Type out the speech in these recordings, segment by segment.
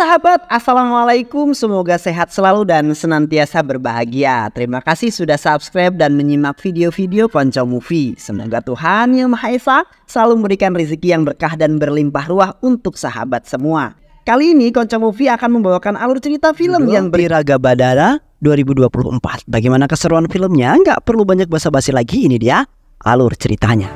sahabat, Assalamualaikum, semoga sehat selalu dan senantiasa berbahagia. Terima kasih sudah subscribe dan menyimak video-video Konco Movie. Semoga Tuhan Yang Maha Esa selalu memberikan rezeki yang berkah dan berlimpah ruah untuk sahabat semua. Kali ini Konco Movie akan membawakan alur cerita film yang Tiragabadara 2024. Bagaimana keseruan filmnya? Nggak perlu banyak basa-basi lagi, ini dia alur ceritanya.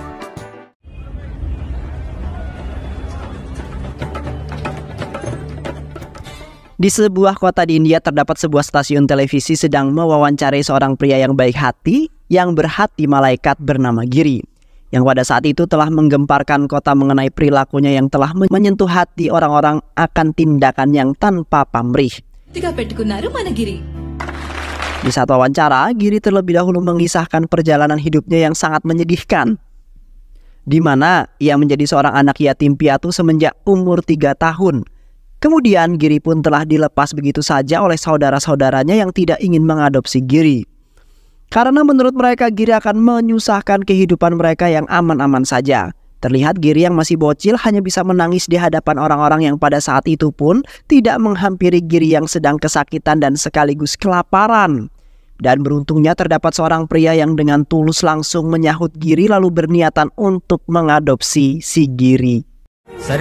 Di sebuah kota di India terdapat sebuah stasiun televisi sedang mewawancarai seorang pria yang baik hati yang berhati malaikat bernama Giri, yang pada saat itu telah menggemparkan kota mengenai perilakunya yang telah menyentuh hati orang-orang akan tindakan yang tanpa pamrih. Di saat wawancara, Giri terlebih dahulu mengisahkan perjalanan hidupnya yang sangat menyedihkan, di mana ia menjadi seorang anak yatim piatu semenjak umur 3 tahun. Kemudian Giri pun telah dilepas begitu saja oleh saudara-saudaranya yang tidak ingin mengadopsi Giri. Karena menurut mereka Giri akan menyusahkan kehidupan mereka yang aman-aman saja. Terlihat Giri yang masih bocil hanya bisa menangis di hadapan orang-orang yang pada saat itu pun tidak menghampiri Giri yang sedang kesakitan dan sekaligus kelaparan. Dan beruntungnya terdapat seorang pria yang dengan tulus langsung menyahut Giri lalu berniatan untuk mengadopsi si Giri. Saya hingga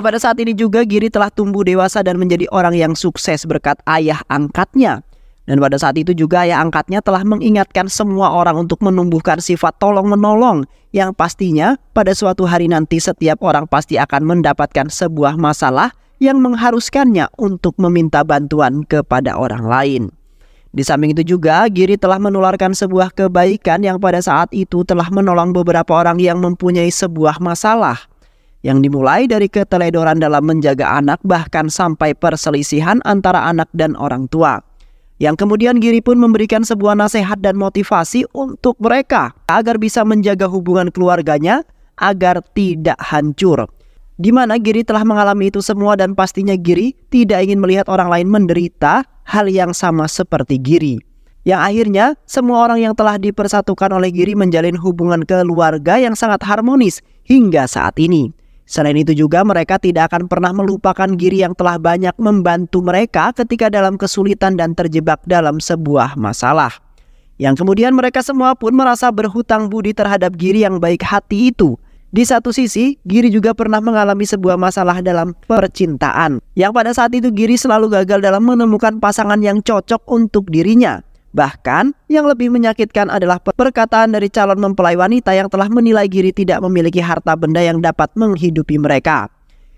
pada saat ini juga Giri telah tumbuh dewasa dan menjadi orang yang sukses berkat ayah angkatnya. Dan pada saat itu juga ayah angkatnya telah mengingatkan semua orang untuk menumbuhkan sifat tolong-menolong, yang pastinya pada suatu hari nanti setiap orang pasti akan mendapatkan sebuah masalah yang mengharuskannya untuk meminta bantuan kepada orang lain. Di samping itu juga Giri telah menularkan sebuah kebaikan yang pada saat itu telah menolong beberapa orang yang mempunyai sebuah masalah, yang dimulai dari keteledoran dalam menjaga anak bahkan sampai perselisihan antara anak dan orang tua, yang kemudian Giri pun memberikan sebuah nasihat dan motivasi untuk mereka agar bisa menjaga hubungan keluarganya agar tidak hancur. Di mana Giri telah mengalami itu semua dan pastinya Giri tidak ingin melihat orang lain menderita hal yang sama seperti Giri. Yang akhirnya semua orang yang telah dipersatukan oleh Giri menjalin hubungan keluarga yang sangat harmonis hingga saat ini. Selain itu juga mereka tidak akan pernah melupakan Giri yang telah banyak membantu mereka ketika dalam kesulitan dan terjebak dalam sebuah masalah. Yang kemudian mereka semua pun merasa berhutang budi terhadap Giri yang baik hati itu. Di satu sisi, Giri juga pernah mengalami sebuah masalah dalam percintaan, yang pada saat itu Giri selalu gagal dalam menemukan pasangan yang cocok untuk dirinya. Bahkan, yang lebih menyakitkan adalah perkataan dari calon mempelai wanita yang telah menilai Giri tidak memiliki harta benda yang dapat menghidupi mereka.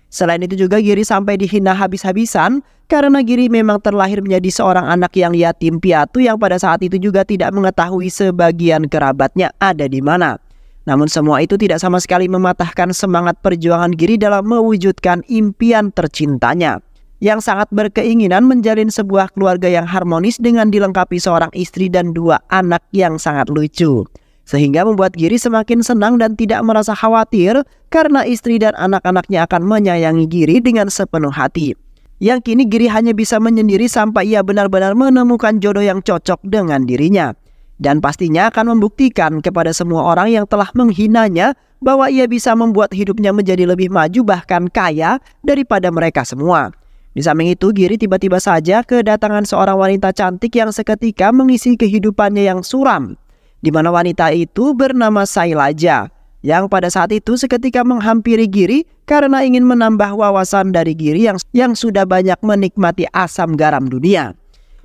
Selain itu juga Giri sampai dihina habis-habisan karena Giri memang terlahir menjadi seorang anak yang yatim piatu yang pada saat itu juga tidak mengetahui sebagian kerabatnya ada di mana. Namun semua itu tidak sama sekali mematahkan semangat perjuangan Giri dalam mewujudkan impian tercintanya, yang sangat berkeinginan menjalin sebuah keluarga yang harmonis dengan dilengkapi seorang istri dan 2 anak yang sangat lucu. Sehingga membuat Giri semakin senang dan tidak merasa khawatir karena istri dan anak-anaknya akan menyayangi Giri dengan sepenuh hati. Yang kini Giri hanya bisa menyendiri sampai ia benar-benar menemukan jodoh yang cocok dengan dirinya. Dan pastinya akan membuktikan kepada semua orang yang telah menghinanya bahwa ia bisa membuat hidupnya menjadi lebih maju bahkan kaya daripada mereka semua. Di samping itu Giri tiba-tiba saja kedatangan seorang wanita cantik yang seketika mengisi kehidupannya yang suram. Di mana wanita itu bernama Sailaja, yang pada saat itu seketika menghampiri Giri karena ingin menambah wawasan dari Giri yang sudah banyak menikmati asam garam dunia.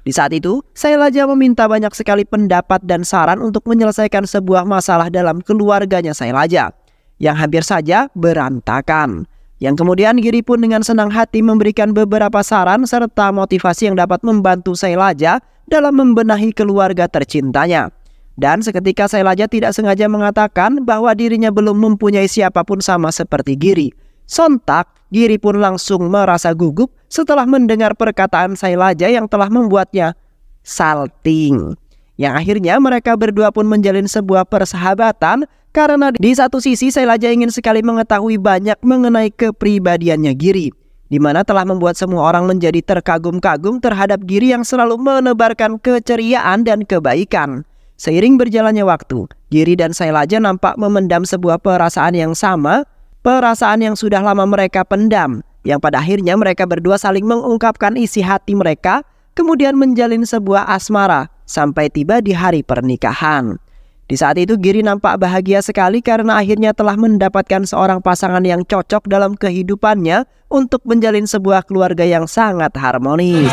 Di saat itu, Sailaja meminta banyak sekali pendapat dan saran untuk menyelesaikan sebuah masalah dalam keluarganya Sailaja, yang hampir saja berantakan. Yang kemudian Giri pun dengan senang hati memberikan beberapa saran serta motivasi yang dapat membantu Sailaja dalam membenahi keluarga tercintanya. Dan seketika Sailaja tidak sengaja mengatakan bahwa dirinya belum mempunyai siapapun sama seperti Giri. Sontak, Giri pun langsung merasa gugup setelah mendengar perkataan Sailaja yang telah membuatnya salting. Yang akhirnya mereka berdua pun menjalin sebuah persahabatan karena di satu sisi Sailaja ingin sekali mengetahui banyak mengenai kepribadiannya Giri, di mana telah membuat semua orang menjadi terkagum-kagum terhadap Giri yang selalu menebarkan keceriaan dan kebaikan. Seiring berjalannya waktu, Giri dan Sailaja nampak memendam sebuah perasaan yang sama, perasaan yang sudah lama mereka pendam, yang pada akhirnya mereka berdua saling mengungkapkan isi hati mereka, kemudian menjalin sebuah asmara, sampai tiba di hari pernikahan. Di saat itu Giri nampak bahagia sekali karena akhirnya telah mendapatkan seorang pasangan yang cocok dalam kehidupannya untuk menjalin sebuah keluarga yang sangat harmonis.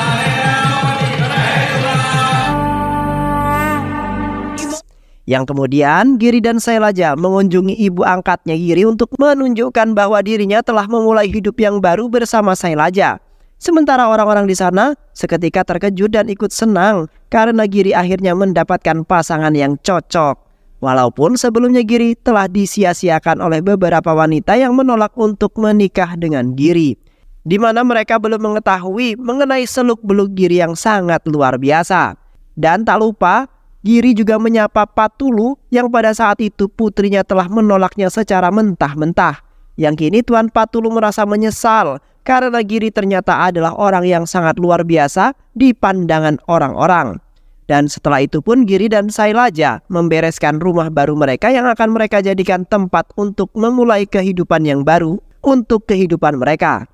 Yang kemudian Giri dan Sailaja mengunjungi ibu angkatnya Giri untuk menunjukkan bahwa dirinya telah memulai hidup yang baru bersama Sailaja. Sementara orang-orang di sana seketika terkejut dan ikut senang karena Giri akhirnya mendapatkan pasangan yang cocok. Walaupun sebelumnya Giri telah disia-siakan oleh beberapa wanita yang menolak untuk menikah dengan Giri, di mana mereka belum mengetahui mengenai seluk-beluk Giri yang sangat luar biasa. Dan tak lupa Giri juga menyapa Patulu yang pada saat itu putrinya telah menolaknya secara mentah-mentah. Yang kini Tuan Patulu merasa menyesal karena Giri ternyata adalah orang yang sangat luar biasa di pandangan orang-orang. Dan setelah itu pun Giri dan Sailaja membereskan rumah baru mereka yang akan mereka jadikan tempat untuk memulai kehidupan yang baru untuk kehidupan mereka.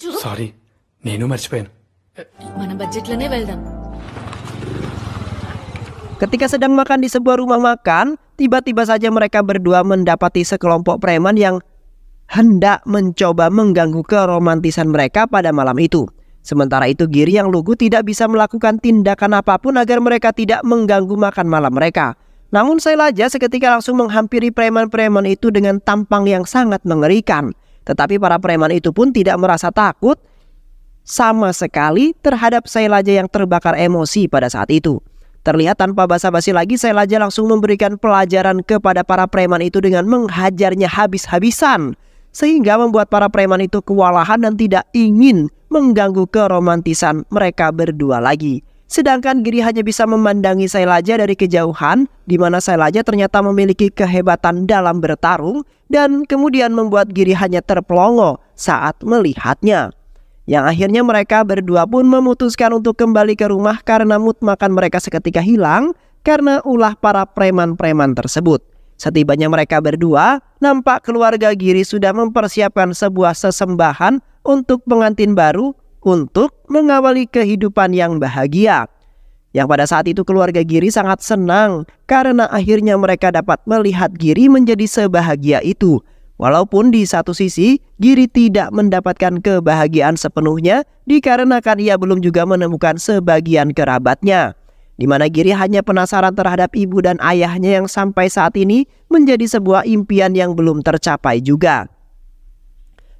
Sorry, nenu marcipoyanu. Mana budgetlane veldam. Ketika sedang makan di sebuah rumah makan, tiba-tiba saja mereka berdua mendapati sekelompok preman yang hendak mencoba mengganggu keromantisan mereka pada malam itu. Sementara itu Giri yang lugu tidak bisa melakukan tindakan apapun agar mereka tidak mengganggu makan malam mereka. Namun Sailaja seketika langsung menghampiri preman-preman itu dengan tampang yang sangat mengerikan. Tetapi para preman itu pun tidak merasa takut sama sekali terhadap Sailaja yang terbakar emosi pada saat itu. Terlihat tanpa basa-basi lagi, Sailaja langsung memberikan pelajaran kepada para preman itu dengan menghajarnya habis-habisan, sehingga membuat para preman itu kewalahan dan tidak ingin mengganggu keromantisan mereka berdua lagi. Sedangkan Giri hanya bisa memandangi Sailaja dari kejauhan, di mana Sailaja ternyata memiliki kehebatan dalam bertarung, dan kemudian membuat Giri hanya terpelongo saat melihatnya. Yang akhirnya mereka berdua pun memutuskan untuk kembali ke rumah karena mood makan mereka seketika hilang karena ulah para preman-preman tersebut. Setibanya mereka berdua, nampak keluarga Giri sudah mempersiapkan sebuah sesembahan untuk pengantin baru untuk mengawali kehidupan yang bahagia. Yang pada saat itu keluarga Giri sangat senang karena akhirnya mereka dapat melihat Giri menjadi sebahagia itu. Walaupun di satu sisi, Giri tidak mendapatkan kebahagiaan sepenuhnya dikarenakan ia belum juga menemukan sebagian kerabatnya. Di mana Giri hanya penasaran terhadap ibu dan ayahnya yang sampai saat ini menjadi sebuah impian yang belum tercapai juga.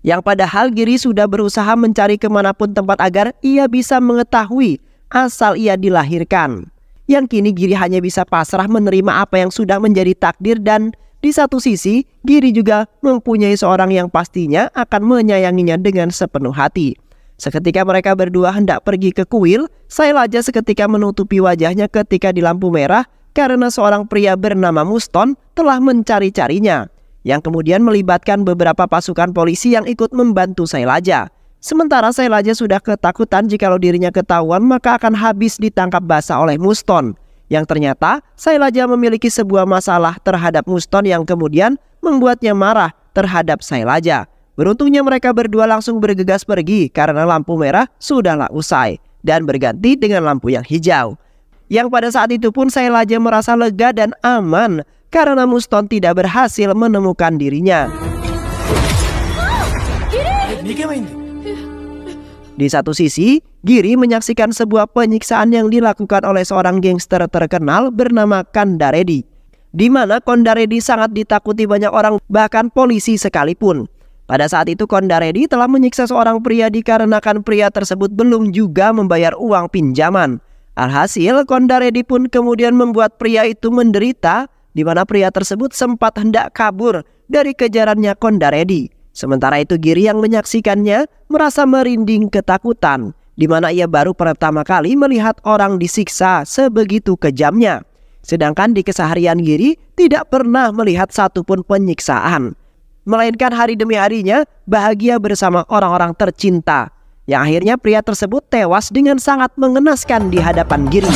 Yang padahal Giri sudah berusaha mencari kemanapun tempat agar ia bisa mengetahui asal ia dilahirkan. Yang kini Giri hanya bisa pasrah menerima apa yang sudah menjadi takdir dan di satu sisi, Giri juga mempunyai seorang yang pastinya akan menyayanginya dengan sepenuh hati. Seketika mereka berdua hendak pergi ke kuil, Sailaja seketika menutupi wajahnya ketika di lampu merah karena seorang pria bernama Muston telah mencari-carinya, yang kemudian melibatkan beberapa pasukan polisi yang ikut membantu Sailaja. Sementara Sailaja sudah ketakutan jikalau dirinya ketahuan maka akan habis ditangkap basah oleh Muston. Yang ternyata Sailaja memiliki sebuah masalah terhadap Muston yang kemudian membuatnya marah terhadap Sailaja. Beruntungnya mereka berdua langsung bergegas pergi karena lampu merah sudahlah usai dan berganti dengan lampu yang hijau. Yang pada saat itu pun Sailaja merasa lega dan aman karena Muston tidak berhasil menemukan dirinya. Di satu sisi, Giri menyaksikan sebuah penyiksaan yang dilakukan oleh seorang gangster terkenal bernama Konda Reddy, di mana Konda Reddy sangat ditakuti banyak orang bahkan polisi sekalipun. Pada saat itu Konda Reddy telah menyiksa seorang pria dikarenakan pria tersebut belum juga membayar uang pinjaman. Alhasil Konda Reddy pun kemudian membuat pria itu menderita, di mana pria tersebut sempat hendak kabur dari kejarannya Konda Reddy. Sementara itu Giri yang menyaksikannya merasa merinding ketakutan, di mana ia baru pertama kali melihat orang disiksa sebegitu kejamnya. Sedangkan di keseharian Giri tidak pernah melihat satupun penyiksaan, melainkan hari demi harinya bahagia bersama orang-orang tercinta. Yang akhirnya pria tersebut tewas dengan sangat mengenaskan di hadapan Giri.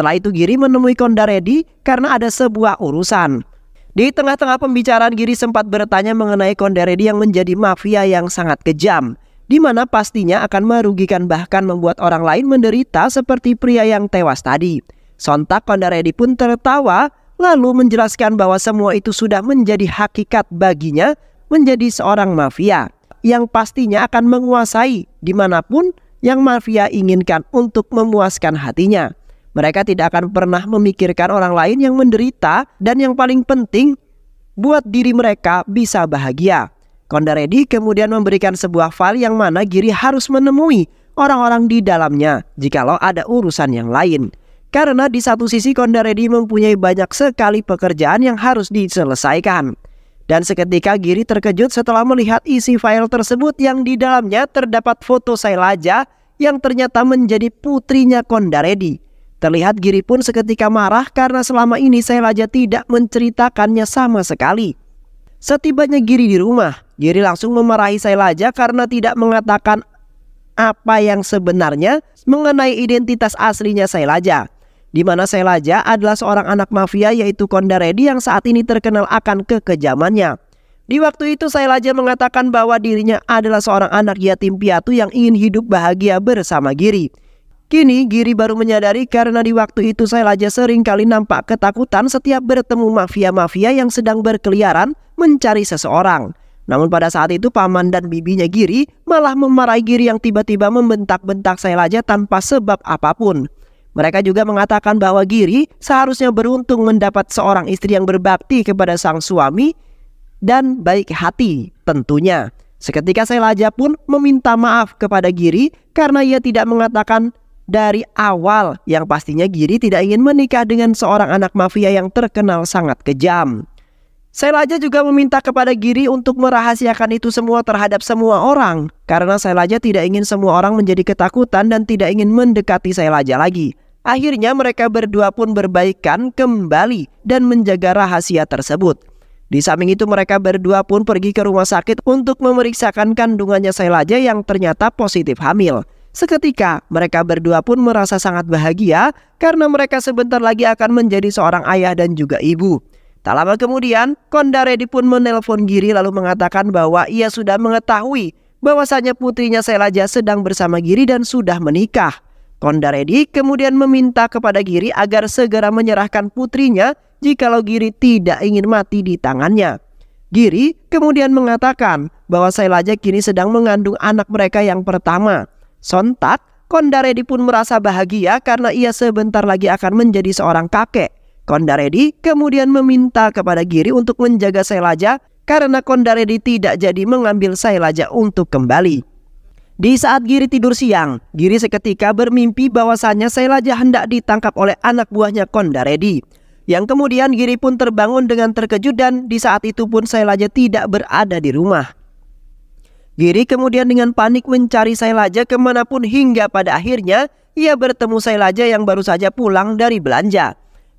Setelah itu Giri menemui Konda Reddy karena ada sebuah urusan. Di tengah-tengah pembicaraan Giri sempat bertanya mengenai Konda Reddy yang menjadi mafia yang sangat kejam, di mana pastinya akan merugikan bahkan membuat orang lain menderita seperti pria yang tewas tadi. Sontak Konda Reddy pun tertawa lalu menjelaskan bahwa semua itu sudah menjadi hakikat baginya menjadi seorang mafia yang pastinya akan menguasai dimanapun yang mafia inginkan untuk memuaskan hatinya. Mereka tidak akan pernah memikirkan orang lain yang menderita dan yang paling penting buat diri mereka bisa bahagia. Konda Reddy kemudian memberikan sebuah file yang mana Giri harus menemui orang-orang di dalamnya jikalau ada urusan yang lain. Karena di satu sisi Konda Reddy mempunyai banyak sekali pekerjaan yang harus diselesaikan. Dan seketika Giri terkejut setelah melihat isi file tersebut yang di dalamnya terdapat foto Sailaja yang ternyata menjadi putrinya Konda Reddy. Terlihat Giri pun seketika marah karena selama ini Sailaja tidak menceritakannya sama sekali. Setibanya Giri di rumah, Giri langsung memarahi Sailaja karena tidak mengatakan apa yang sebenarnya mengenai identitas aslinya Sailaja. Di mana Sailaja adalah seorang anak mafia yaitu Konda Reddy yang saat ini terkenal akan kekejamannya. Di waktu itu Sailaja mengatakan bahwa dirinya adalah seorang anak yatim piatu yang ingin hidup bahagia bersama Giri. Kini Giri baru menyadari karena di waktu itu Sailaja seringkali nampak ketakutan setiap bertemu mafia-mafia yang sedang berkeliaran mencari seseorang. Namun pada saat itu paman dan bibinya Giri malah memarahi Giri yang tiba-tiba membentak-bentak Sailaja tanpa sebab apapun. Mereka juga mengatakan bahwa Giri seharusnya beruntung mendapat seorang istri yang berbakti kepada sang suami dan baik hati tentunya. Seketika Sailaja pun meminta maaf kepada Giri karena ia tidak mengatakan dari awal yang pastinya Giri tidak ingin menikah dengan seorang anak mafia yang terkenal sangat kejam. Sailaja juga meminta kepada Giri untuk merahasiakan itu semua terhadap semua orang karena Sailaja tidak ingin semua orang menjadi ketakutan dan tidak ingin mendekati Sailaja lagi. Akhirnya mereka berdua pun berbaikan kembali dan menjaga rahasia tersebut. Di samping itu mereka berdua pun pergi ke rumah sakit untuk memeriksakan kandungannya Sailaja yang ternyata positif hamil. Seketika mereka berdua pun merasa sangat bahagia karena mereka sebentar lagi akan menjadi seorang ayah dan juga ibu. Tak lama kemudian Konda Reddy pun menelpon Giri lalu mengatakan bahwa ia sudah mengetahui bahwasanya putrinya Sailaja sedang bersama Giri dan sudah menikah. Konda Reddy kemudian meminta kepada Giri agar segera menyerahkan putrinya jikalau Giri tidak ingin mati di tangannya. Giri kemudian mengatakan bahwa Sailaja kini sedang mengandung anak mereka yang pertama. Sontak, Konda Reddy pun merasa bahagia karena ia sebentar lagi akan menjadi seorang kakek. Konda Reddy kemudian meminta kepada Giri untuk menjaga Sailaja karena Konda Reddy tidak jadi mengambil Sailaja untuk kembali. Di saat Giri tidur siang, Giri seketika bermimpi bahwasannya Sailaja hendak ditangkap oleh anak buahnya Konda Reddy. Yang kemudian Giri pun terbangun dengan terkejut dan di saat itu pun Sailaja tidak berada di rumah. Giri kemudian dengan panik mencari Sailaja kemanapun hingga pada akhirnya ia bertemu Sailaja yang baru saja pulang dari belanja.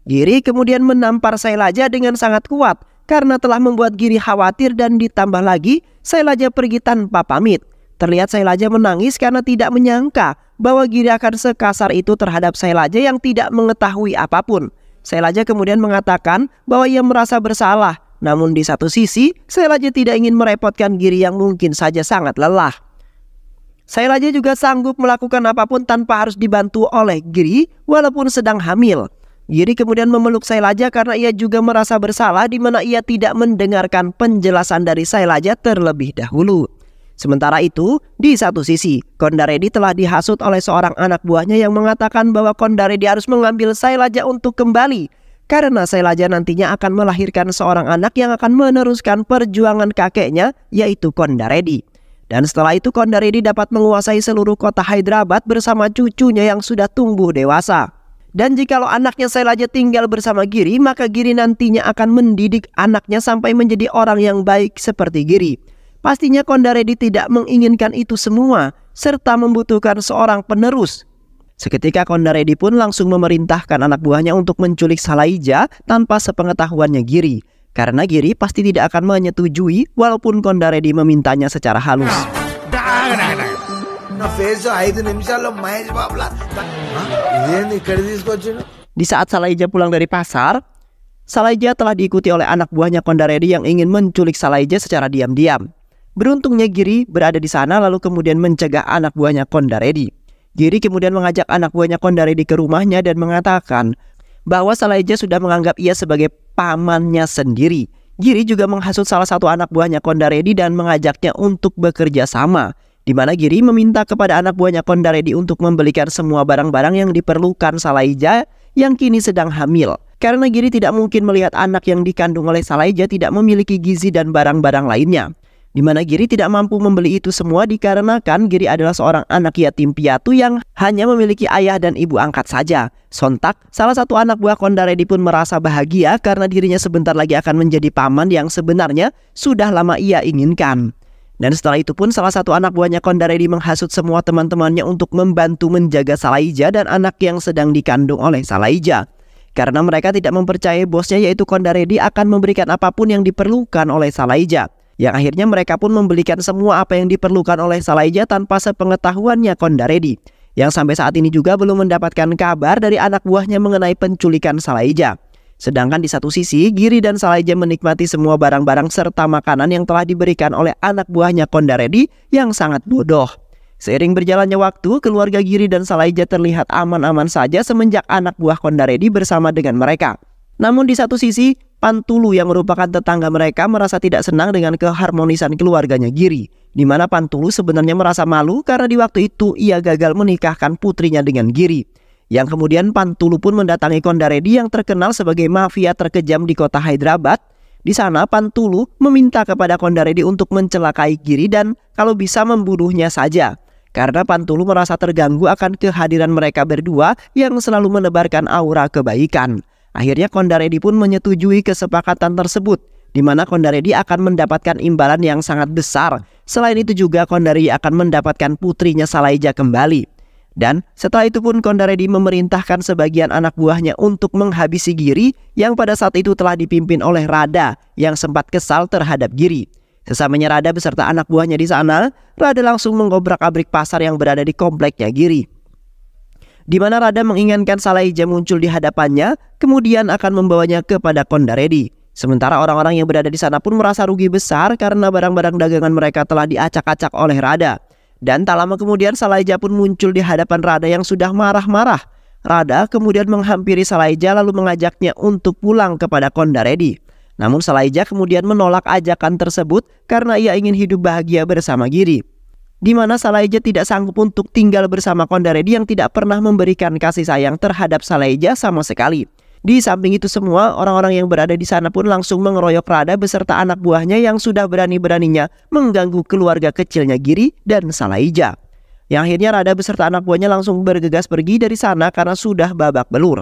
Giri kemudian menampar Sailaja dengan sangat kuat karena telah membuat Giri khawatir dan ditambah lagi Sailaja pergi tanpa pamit. Terlihat Sailaja menangis karena tidak menyangka bahwa Giri akan sekasar itu terhadap Sailaja yang tidak mengetahui apapun. Sailaja kemudian mengatakan bahwa ia merasa bersalah. Namun di satu sisi, Sailaja tidak ingin merepotkan Giri yang mungkin saja sangat lelah. Sailaja juga sanggup melakukan apapun tanpa harus dibantu oleh Giri walaupun sedang hamil. Giri kemudian memeluk Sailaja karena ia juga merasa bersalah di mana ia tidak mendengarkan penjelasan dari Sailaja terlebih dahulu. Sementara itu, di satu sisi, Konda Reddy telah dihasut oleh seorang anak buahnya yang mengatakan bahwa Konda Reddy harus mengambil Sailaja untuk kembali. Karena Sailaja nantinya akan melahirkan seorang anak yang akan meneruskan perjuangan kakeknya yaitu Konda Reddy. Dan setelah itu Konda Reddy dapat menguasai seluruh kota Hyderabad bersama cucunya yang sudah tumbuh dewasa. Dan jikalau anaknya Sailaja tinggal bersama Giri maka Giri nantinya akan mendidik anaknya sampai menjadi orang yang baik seperti Giri. Pastinya Konda Reddy tidak menginginkan itu semua serta membutuhkan seorang penerus. Seketika Konda Reddy pun langsung memerintahkan anak buahnya untuk menculik Sailaja tanpa sepengetahuannya Giri. Karena Giri pasti tidak akan menyetujui walaupun Konda Reddy memintanya secara halus. Di saat Sailaja pulang dari pasar, Sailaja telah diikuti oleh anak buahnya Konda Reddy yang ingin menculik Sailaja secara diam-diam. Beruntungnya Giri berada di sana lalu kemudian mencegah anak buahnya Konda Reddy. Giri kemudian mengajak anak buahnya Konda Reddy ke rumahnya dan mengatakan bahwa Sailaja sudah menganggap ia sebagai pamannya sendiri. Giri juga menghasut salah satu anak buahnya Konda Reddy dan mengajaknya untuk bekerja sama, di mana Giri meminta kepada anak buahnya Konda Reddy untuk membelikan semua barang-barang yang diperlukan Sailaja yang kini sedang hamil. Karena Giri tidak mungkin melihat anak yang dikandung oleh Sailaja tidak memiliki gizi dan barang-barang lainnya, di mana Giri tidak mampu membeli itu semua dikarenakan Giri adalah seorang anak yatim piatu yang hanya memiliki ayah dan ibu angkat saja. Sontak, salah satu anak buah Konda Reddy pun merasa bahagia karena dirinya sebentar lagi akan menjadi paman yang sebenarnya sudah lama ia inginkan. Dan setelah itu pun salah satu anak buahnya Konda Reddy menghasut semua teman-temannya untuk membantu menjaga Sailaja dan anak yang sedang dikandung oleh Sailaja. Karena mereka tidak mempercayai bosnya yaitu Konda Reddy akan memberikan apapun yang diperlukan oleh Sailaja. Yang akhirnya mereka pun membelikan semua apa yang diperlukan oleh Sailaja tanpa sepengetahuannya Konda Reddy. Yang sampai saat ini juga belum mendapatkan kabar dari anak buahnya mengenai penculikan Sailaja. Sedangkan di satu sisi, Giri dan Sailaja menikmati semua barang-barang serta makanan yang telah diberikan oleh anak buahnya Konda Reddy yang sangat bodoh. Seiring berjalannya waktu, keluarga Giri dan Sailaja terlihat aman-aman saja semenjak anak buah Konda Reddy bersama dengan mereka. Namun di satu sisi, Patulu yang merupakan tetangga mereka merasa tidak senang dengan keharmonisan keluarganya Giri, di mana Patulu sebenarnya merasa malu karena di waktu itu ia gagal menikahkan putrinya dengan Giri. Yang kemudian Patulu pun mendatangi Konda Reddy yang terkenal sebagai mafia terkejam di kota Hyderabad. Di sana Patulu meminta kepada Konda Reddy untuk mencelakai Giri dan kalau bisa membunuhnya saja. Karena Patulu merasa terganggu akan kehadiran mereka berdua yang selalu menebarkan aura kebaikan. Akhirnya Konda Reddy pun menyetujui kesepakatan tersebut, di mana Konda Reddy akan mendapatkan imbalan yang sangat besar. Selain itu juga Konda Reddy akan mendapatkan putrinya Sailaja kembali. Dan setelah itu pun Konda Reddy memerintahkan sebagian anak buahnya untuk menghabisi Giri yang pada saat itu telah dipimpin oleh Rada yang sempat kesal terhadap Giri. Sesamanya Rada beserta anak buahnya di sana, Rada langsung mengobrak-abrik pasar yang berada di kompleknya Giri, di mana Rada menginginkan Sailaja muncul di hadapannya, kemudian akan membawanya kepada Konda Reddy. Sementara orang-orang yang berada di sana pun merasa rugi besar karena barang-barang dagangan mereka telah diacak-acak oleh Rada. Dan tak lama kemudian Sailaja pun muncul di hadapan Rada yang sudah marah-marah. Rada kemudian menghampiri Sailaja lalu mengajaknya untuk pulang kepada Konda Reddy. Namun Sailaja kemudian menolak ajakan tersebut karena ia ingin hidup bahagia bersama Giri, di mana Sailaja tidak sanggup untuk tinggal bersama Konda Reddy yang tidak pernah memberikan kasih sayang terhadap Sailaja sama sekali. Di samping itu semua, orang-orang yang berada di sana pun langsung mengeroyok Rada beserta anak buahnya yang sudah berani-beraninya mengganggu keluarga kecilnya Giri dan Sailaja. Yang akhirnya Rada beserta anak buahnya langsung bergegas pergi dari sana karena sudah babak belur.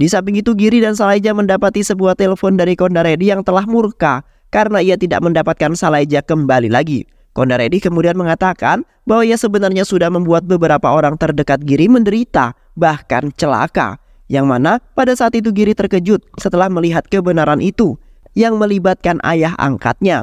Di samping itu Giri dan Sailaja mendapati sebuah telepon dari Konda Reddy yang telah murka karena ia tidak mendapatkan Sailaja kembali lagi. Konda Reddy kemudian mengatakan bahwa ia sebenarnya sudah membuat beberapa orang terdekat Giri menderita, bahkan celaka. Yang mana pada saat itu Giri terkejut setelah melihat kebenaran itu yang melibatkan ayah angkatnya.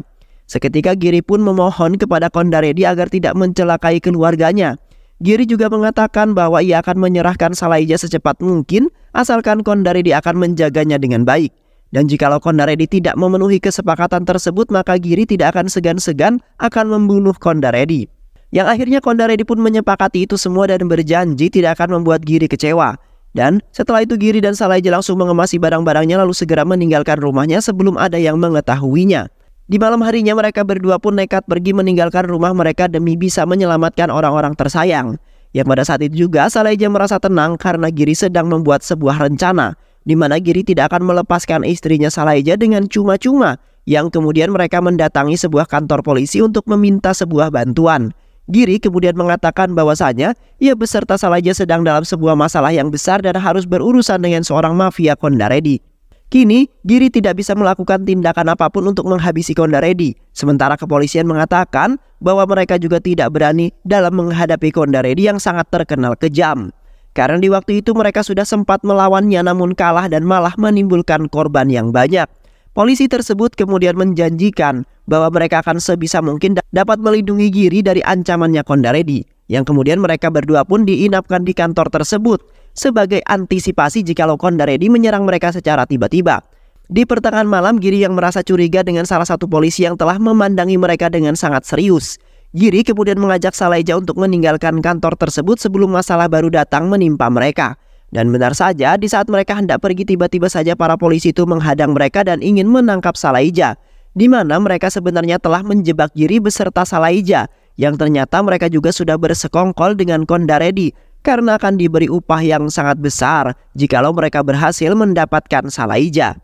Seketika Giri pun memohon kepada Konda Reddy agar tidak mencelakai keluarganya. Giri juga mengatakan bahwa ia akan menyerahkan Sailaja secepat mungkin asalkan Konda Reddy akan menjaganya dengan baik. Dan jikalau Konda Reddy tidak memenuhi kesepakatan tersebut maka Giri tidak akan segan-segan akan membunuh Konda Reddy. Yang akhirnya Konda Reddy pun menyepakati itu semua dan berjanji tidak akan membuat Giri kecewa. Dan setelah itu Giri dan Sailaja langsung mengemasi barang-barangnya lalu segera meninggalkan rumahnya sebelum ada yang mengetahuinya. Di malam harinya mereka berdua pun nekat pergi meninggalkan rumah mereka demi bisa menyelamatkan orang-orang tersayang. Yang pada saat itu juga Sailaja merasa tenang karena Giri sedang membuat sebuah rencana, di mana Giri tidak akan melepaskan istrinya Sailaja dengan cuma-cuma. Yang kemudian mereka mendatangi sebuah kantor polisi untuk meminta sebuah bantuan. Giri kemudian mengatakan bahwasanya ia beserta Sailaja sedang dalam sebuah masalah yang besar dan harus berurusan dengan seorang mafia Konda Reddy. Kini, Giri tidak bisa melakukan tindakan apapun untuk menghabisi Konda Reddy. Sementara kepolisian mengatakan bahwa mereka juga tidak berani dalam menghadapi Konda Reddy yang sangat terkenal kejam. Karena di waktu itu mereka sudah sempat melawannya namun kalah dan malah menimbulkan korban yang banyak. Polisi tersebut kemudian menjanjikan bahwa mereka akan sebisa mungkin dapat melindungi Giri dari ancamannya Konda Reddy. Yang kemudian mereka berdua pun diinapkan di kantor tersebut. sebagai antisipasi jikalau Konda Reddy menyerang mereka secara tiba-tiba. Di pertengahan malam, Giri yang merasa curiga dengan salah satu polisi yang telah memandangi mereka dengan sangat serius. Giri kemudian mengajak Sailaja untuk meninggalkan kantor tersebut sebelum masalah baru datang menimpa mereka. Dan benar saja, di saat mereka hendak pergi, tiba-tiba saja para polisi itu menghadang mereka dan ingin menangkap Sailaja, di mana mereka sebenarnya telah menjebak Giri beserta Sailaja, yang ternyata mereka juga sudah bersekongkol dengan Konda Reddy karena akan diberi upah yang sangat besar jikalau mereka berhasil mendapatkan Sailaja.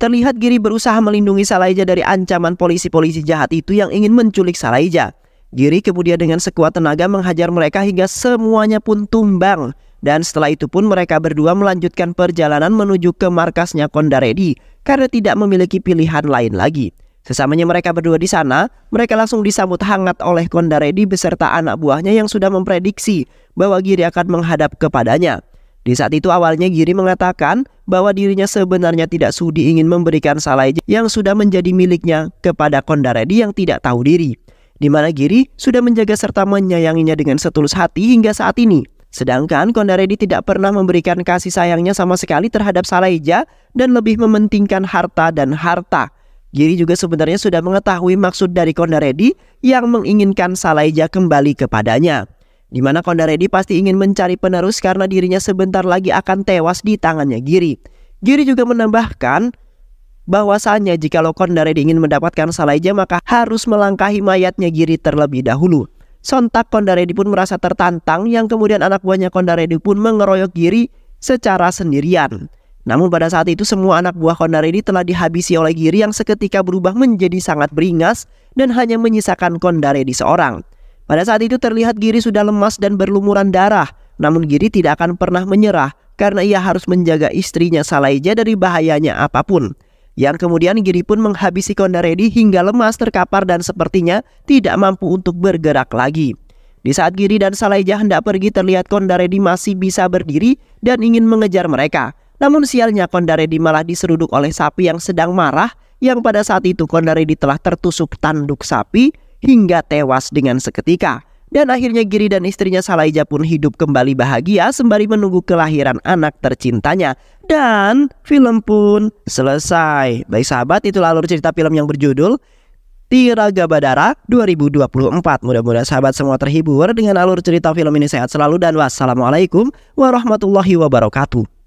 Terlihat Giri berusaha melindungi Sailaja dari ancaman polisi-polisi jahat itu yang ingin menculik Sailaja. Giri kemudian dengan sekuat tenaga menghajar mereka hingga semuanya pun tumbang. Dan setelah itu pun mereka berdua melanjutkan perjalanan menuju ke markasnya Konda Reddy karena tidak memiliki pilihan lain lagi. Sesamanya mereka berdua di sana, mereka langsung disambut hangat oleh Konda Reddy beserta anak buahnya yang sudah memprediksi bahwa Giri akan menghadap kepadanya. Di saat itu awalnya Giri mengatakan bahwa dirinya sebenarnya tidak sudi ingin memberikan Sailaja yang sudah menjadi miliknya kepada Konda Reddy yang tidak tahu diri, di mana Giri sudah menjaga serta menyayanginya dengan setulus hati hingga saat ini. Sedangkan Konda Reddy tidak pernah memberikan kasih sayangnya sama sekali terhadap Sailaja dan lebih mementingkan harta dan harta. Giri juga sebenarnya sudah mengetahui maksud dari Konda Reddy yang menginginkan Sailaja kembali kepadanya, di mana Konda Reddy pasti ingin mencari penerus karena dirinya sebentar lagi akan tewas di tangannya Giri. Giri juga menambahkan bahwasannya jikalau Konda Reddy ingin mendapatkan Sailaja maka harus melangkahi mayatnya Giri terlebih dahulu. Sontak Konda Reddy pun merasa tertantang, yang kemudian anak buahnya Konda Reddy pun mengeroyok Giri secara sendirian. Namun pada saat itu semua anak buah Konda Reddy telah dihabisi oleh Giri yang seketika berubah menjadi sangat beringas dan hanya menyisakan Konda Reddy seorang. Pada saat itu terlihat Giri sudah lemas dan berlumuran darah, namun Giri tidak akan pernah menyerah karena ia harus menjaga istrinya Sailaja dari bahayanya apapun. Yang kemudian Giri pun menghabisi Konda Reddy hingga lemas, terkapar dan sepertinya tidak mampu untuk bergerak lagi. Di saat Giri dan Sailaja hendak pergi, terlihat Konda Reddy masih bisa berdiri dan ingin mengejar mereka. Namun sialnya Konda Reddy malah diseruduk oleh sapi yang sedang marah, yang pada saat itu Konda Reddy telah tertusuk tanduk sapi hingga tewas dengan seketika. Dan akhirnya Giri dan istrinya Sailaja pun hidup kembali bahagia sembari menunggu kelahiran anak tercintanya. Dan film pun selesai. Baik sahabat, itu alur cerita film yang berjudul Tiragabadara 2024. Mudah-mudahan sahabat semua terhibur dengan alur cerita film ini. Sehat selalu dan wassalamualaikum warahmatullahi wabarakatuh.